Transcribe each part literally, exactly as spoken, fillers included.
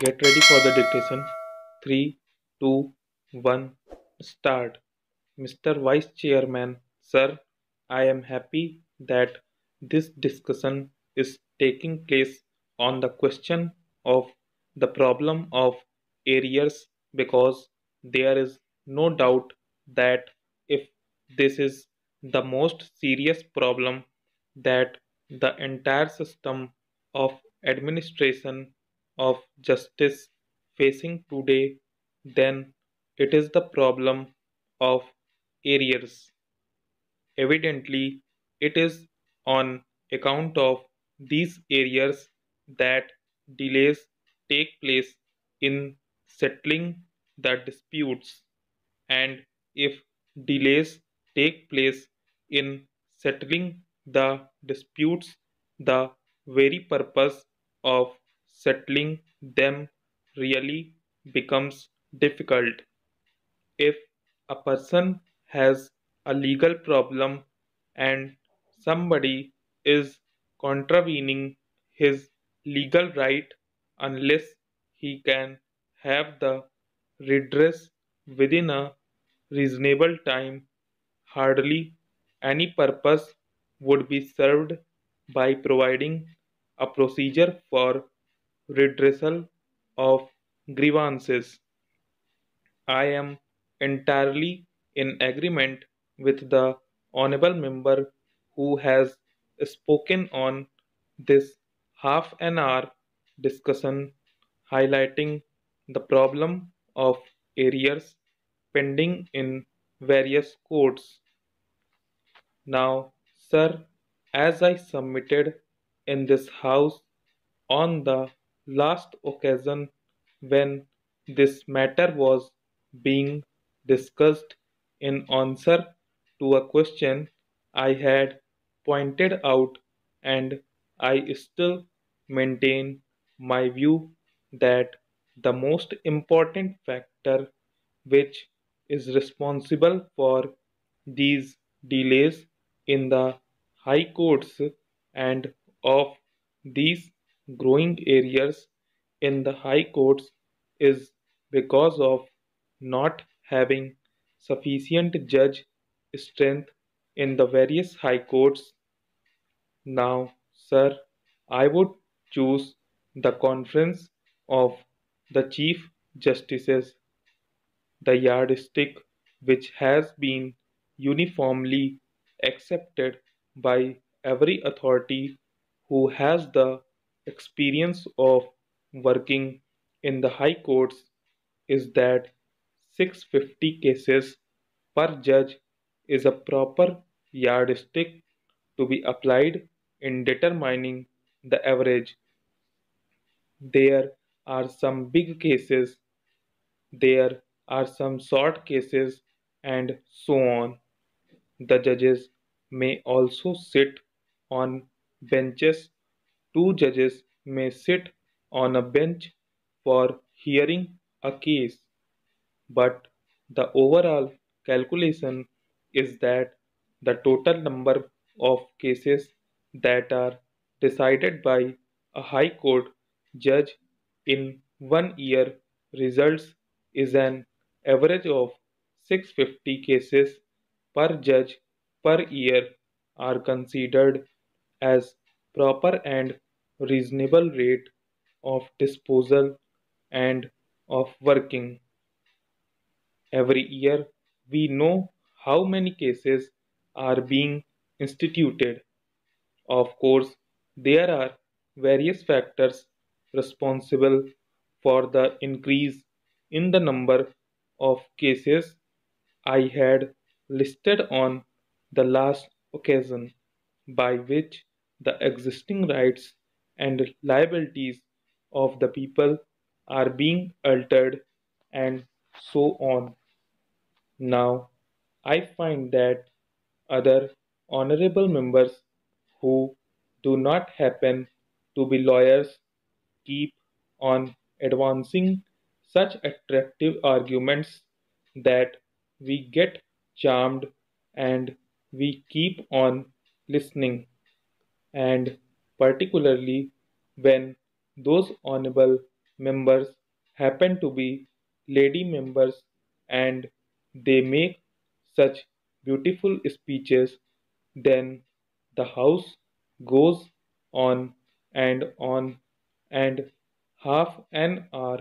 Get ready for the dictation. Three, two, one, start. Mister Vice Chairman, sir, I am happy that this discussion is taking place on the question of the problem of arrears, because there is no doubt that if this is the most serious problem that the entire system of administration of justice facing today, then it is the problem of arrears. Evidently, it is on account of these arrears that delays take place in settling the disputes, and if delays take place in settling the disputes, the very purpose of settling them really becomes difficult. If a person has a legal problem and somebody is contravening his legal right, unless he can have the redress within a reasonable time, hardly any purpose would be served by providing a procedure for redressal of grievances. I am entirely in agreement with the honorable member who has spoken on this half an hour discussion highlighting the problem of arrears pending in various courts. Now, sir, as I submitted in this house on the last occasion when this matter was being discussed, in answer to a question I had pointed out, and I still maintain my view that the most important factor which is responsible for these delays in the high courts and of these growing arrears in the high courts is because of not having sufficient judge strength in the various high courts. Now, sir, I would choose the conference of the Chief Justices, the yardstick which has been uniformly accepted by every authority who has the experience of working in the high courts, is that six hundred fifty cases per judge is a proper yardstick to be applied in determining the average. There are some big cases, there are some short cases, and so on. The judges may also sit on benches. Two judges may sit on a bench for hearing a case, but the overall calculation is that the total number of cases that are decided by a high court judge in one year results is an average of six hundred fifty cases per judge per year are considered as proper and reasonable rate of disposal and of working. Every year we know how many cases are being instituted. Of course, there are various factors responsible for the increase in the number of cases I had listed on the last occasion, by which the existing rights and liabilities of the people are being altered, and so on. Now, I find that other honorable members who do not happen to be lawyers keep on advancing such attractive arguments that we get charmed and we keep on listening, and particularly when those honorable members happen to be lady members, and they make such beautiful speeches. Then the house goes on and on, and half an hour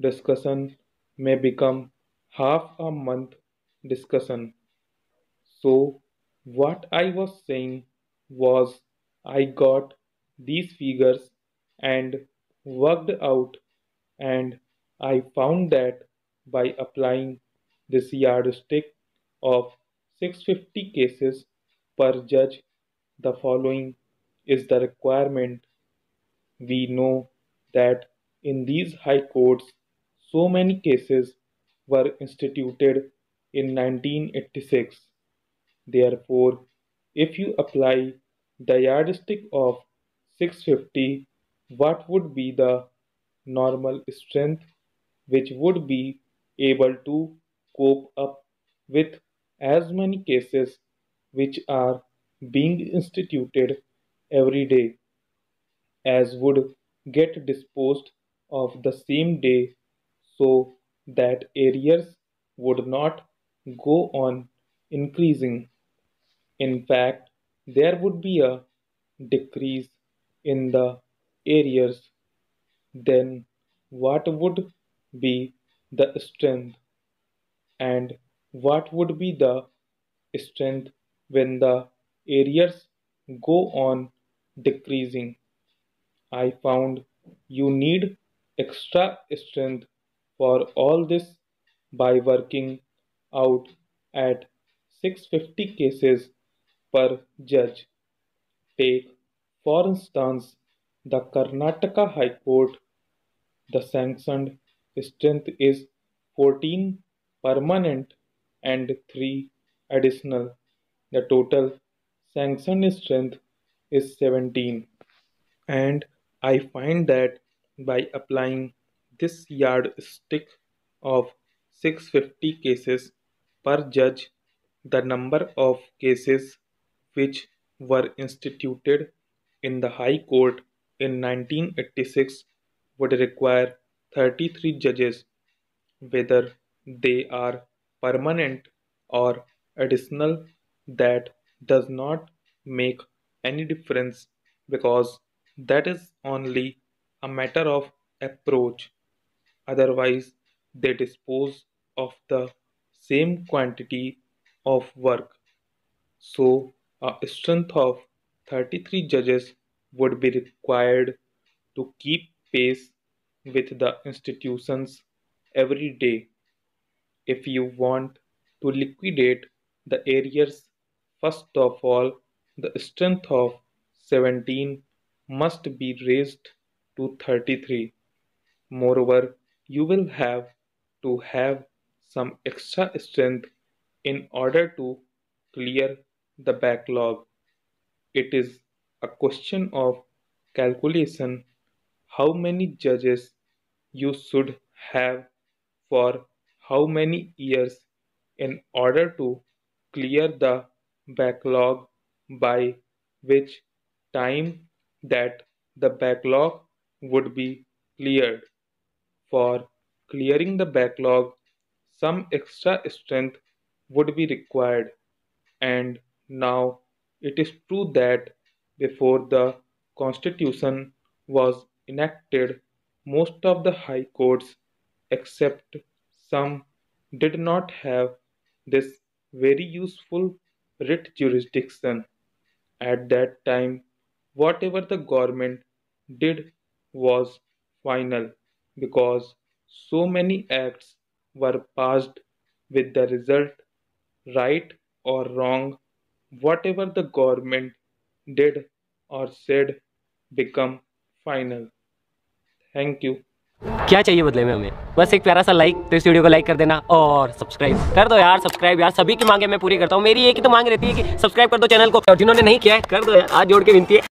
discussion may become half a month discussion. So what I was saying was I got these figures and worked out, and I found that by applying this yardstick of six hundred fifty cases per judge, the following is the requirement. We know that in these high courts, so many cases were instituted in nineteen eighty-six. Therefore, if you apply the yardstick of six hundred fifty, what would be the normal strength which would be able to cope up with as many cases which are being instituted every day, as would get disposed of the same day, so that arrears would not go on increasing. In fact, there would be a decrease in the arrears. Then what would be the strength, and what would be the strength when the arrears go on decreasing? I found you need extra strength for all this by working out at six hundred fifty cases per judge. Take, for instance, the Karnataka High Court. The sanctioned strength is fourteen permanent and three additional. The total sanctioned strength is seventeen. And I find that by applying this yardstick of six hundred fifty cases per judge, the number of cases which were instituted in the High Court in nineteen eighty-six would require thirty-three judges, whether they are permanent or additional. That does not make any difference, because that is only a matter of approach. Otherwise, they dispose of the same quantity of work. So a strength of thirty-three judges would be required to keep pace with the institutions every day. If you want to liquidate the arrears, first of all, the strength of seventeen must be raised to thirty-three. Moreover, you will have to have some extra strength in order to clear the backlog. It is a question of calculation how many judges you should have for how many years in order to clear the backlog, by which time that the backlog would be cleared. For clearing the backlog, some extra strength would be required. And now it is true that before the Constitution was enacted, most of the high courts, except some, did not have this very useful writ jurisdiction. At that time, whatever the government did was final, because so many acts were passed with the result, right or wrong, whatever the government did or said become final thank you. क्या चाहिए बदले में हमें? बस एक प्यारा सा like, तो इस वीडियो को लाइक कर देना और सब्सक्राइब कर दो यार। सब्सक्राइब यार सभी की मांगे मैं पूरी करता हूँ, मेरी एक ही तो मांग रहती है कि सब्सक्राइब कर दो चैनल को, और जिन्होंने नहीं किया है कर दो यार, आज जोड़ के विनती है।